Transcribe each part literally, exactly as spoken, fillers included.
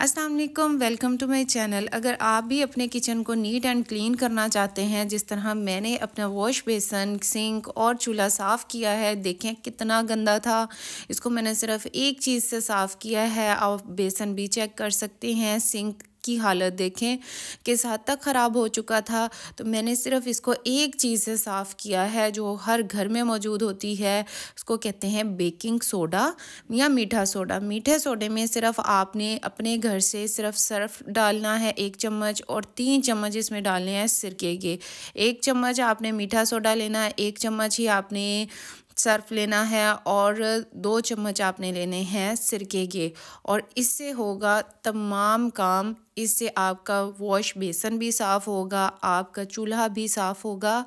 अस्सलाम वालेकुम, welcome to my channel. अगर आप भी अपने किचन को नीट एंड क्लीन करना चाहते हैं, जिस तरह मैंने अपना वॉश बेसन, सिंक और चूल्हा साफ़ किया है, देखें कितना गंदा था, इसको मैंने सिर्फ़ एक चीज़ से साफ़ किया है। आप बेसन भी चेक कर सकते हैं, सिंक की हालत देखें किस हद तक ख़राब हो चुका था। तो मैंने सिर्फ़ इसको एक चीज़ से साफ़ किया है जो हर घर में मौजूद होती है, उसको कहते हैं बेकिंग सोडा या मीठा सोडा। मीठे सोडे में सिर्फ आपने अपने घर से सिर्फ सर्फ डालना है एक चम्मच, और तीन चम्मच इसमें डालने हैं सिरके के। एक चम्मच आपने मीठा सोडा लेना है, एक चम्मच ही आपने सर्फ लेना है, और दो चम्मच आपने लेने हैं सिरके के। और इससे होगा तमाम काम, इससे आपका वॉश बेसन भी साफ़ होगा, आपका चूल्हा भी साफ़ होगा,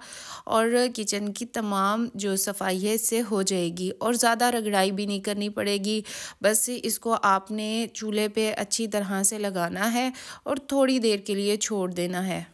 और किचन की तमाम जो सफाई है इससे हो जाएगी, और ज़्यादा रगड़ाई भी नहीं करनी पड़ेगी। बस इसको आपने चूल्हे पे अच्छी तरह से लगाना है और थोड़ी देर के लिए छोड़ देना है।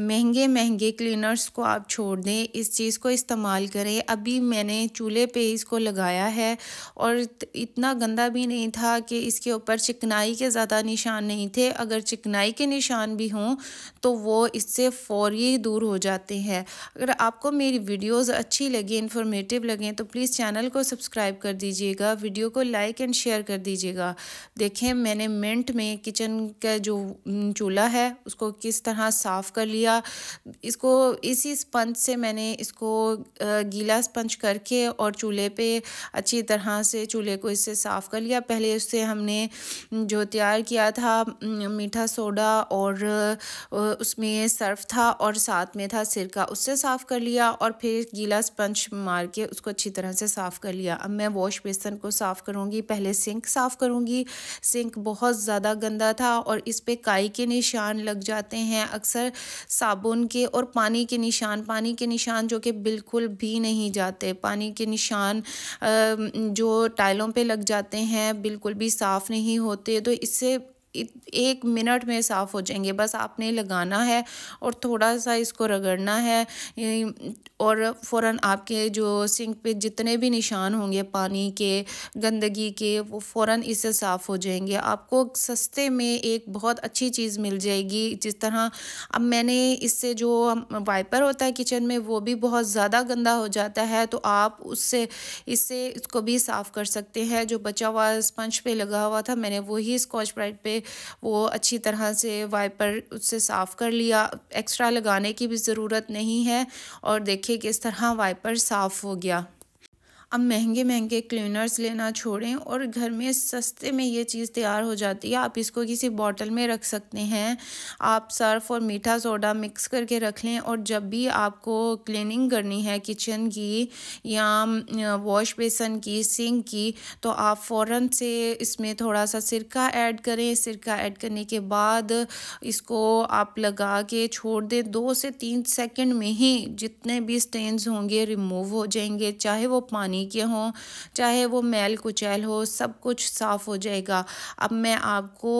महंगे महंगे क्लीनर्स को आप छोड़ दें, इस चीज़ को इस्तेमाल करें। अभी मैंने चूल्हे पे इसको लगाया है और इतना गंदा भी नहीं था कि इसके ऊपर चिकनाई के ज़्यादा निशान नहीं थे। अगर चिकनाई के निशान भी हों तो वो इससे फौरी दूर हो जाते हैं। अगर आपको मेरी वीडियोस अच्छी लगे, इन्फॉर्मेटिव लगें, तो प्लीज़ चैनल को सब्सक्राइब कर दीजिएगा, वीडियो को लाइक एंड शेयर कर दीजिएगा। देखें मैंने मिनट में किचन का जो चूल्हा है उसको किस तरह साफ़ कर लिया। इसको इसी स्पंज से मैंने इसको गीला स्पंज करके और चूल्हे पे अच्छी तरह से चूल्हे को इससे साफ़ कर लिया। पहले उससे हमने जो तैयार किया था मीठा सोडा और उसमें सर्फ था और साथ में था सिरका, उससे साफ़ कर लिया, और फिर गीला स्पंज मार के उसको अच्छी तरह से साफ़ कर लिया। अब मैं वॉश बेसन को साफ़ करूँगी, पहले सिंक साफ़ करूँगी। सिंक बहुत ज़्यादा गंदा था और इस पर काई के निशान लग जाते हैं अक्सर, साबुन के और पानी के निशान, पानी के निशान जो कि बिल्कुल भी नहीं जाते। पानी के निशान जो टाइलों पे लग जाते हैं बिल्कुल भी साफ़ नहीं होते, तो इससे एक मिनट में साफ़ हो जाएंगे। बस आपने लगाना है और थोड़ा सा इसको रगड़ना है, और फ़ौरन आपके जो सिंक पे जितने भी निशान होंगे पानी के, गंदगी के, वो फ़ौरन इससे साफ़ हो जाएंगे। आपको सस्ते में एक बहुत अच्छी चीज़ मिल जाएगी। जिस तरह अब मैंने इससे जो वाइपर होता है किचन में वो भी बहुत ज़्यादा गंदा हो जाता है, तो आप उससे इससे इसको भी साफ़ कर सकते हैं। जो बचा हुआ स्पंज पे लगा हुआ था मैंने वही स्कॉच ब्राइट पे वो अच्छी तरह से वाइपर उससे साफ़ कर लिया। एक्स्ट्रा लगाने की भी ज़रूरत नहीं है, और देखिए किस तरह वाइपर साफ़ हो गया। अब महंगे महंगे क्लीनर्स लेना छोड़ें और घर में सस्ते में ये चीज़ तैयार हो जाती है। आप इसको किसी बॉटल में रख सकते हैं, आप सर्फ और मीठा सोडा मिक्स करके रख लें, और जब भी आपको क्लीनिंग करनी है किचन की या वॉश बेसन की, सिंक की, तो आप फ़ौरन से इसमें थोड़ा सा सिरका ऐड करें। सिरका ऐड करने के बाद इसको आप लगा के छोड़ दें। दो से तीन सेकेंड में ही जितने भी स्टेन्स होंगे रिमूव हो जाएंगे, चाहे वो पानी के हों चाहे वो मैल कुचैल हो, सब कुछ साफ़ हो जाएगा। अब मैं आपको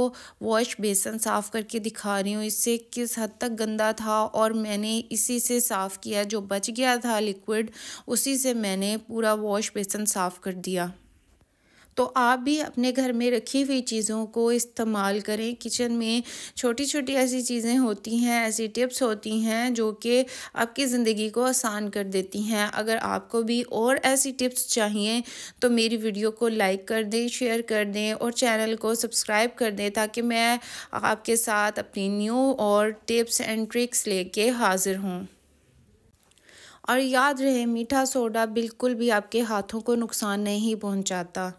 वॉश बेसन साफ़ करके दिखा रही हूँ, इससे किस हद तक गंदा था, और मैंने इसी से साफ़ किया। जो बच गया था लिक्विड उसी से मैंने पूरा वॉश बेसन साफ़ कर दिया। तो आप भी अपने घर में रखी हुई चीज़ों को इस्तेमाल करें। किचन में छोटी छोटी ऐसी चीज़ें होती हैं, ऐसी टिप्स होती हैं जो कि आपकी ज़िंदगी को आसान कर देती हैं। अगर आपको भी और ऐसी टिप्स चाहिए तो मेरी वीडियो को लाइक कर दें, शेयर कर दें और चैनल को सब्सक्राइब कर दें, ताकि मैं आपके साथ अपनी न्यू और टिप्स एंड ट्रिक्स लेके हाज़िर हूँ। और याद रहे, मीठा सोडा बिल्कुल भी आपके हाथों को नुकसान नहीं पहुँचाता।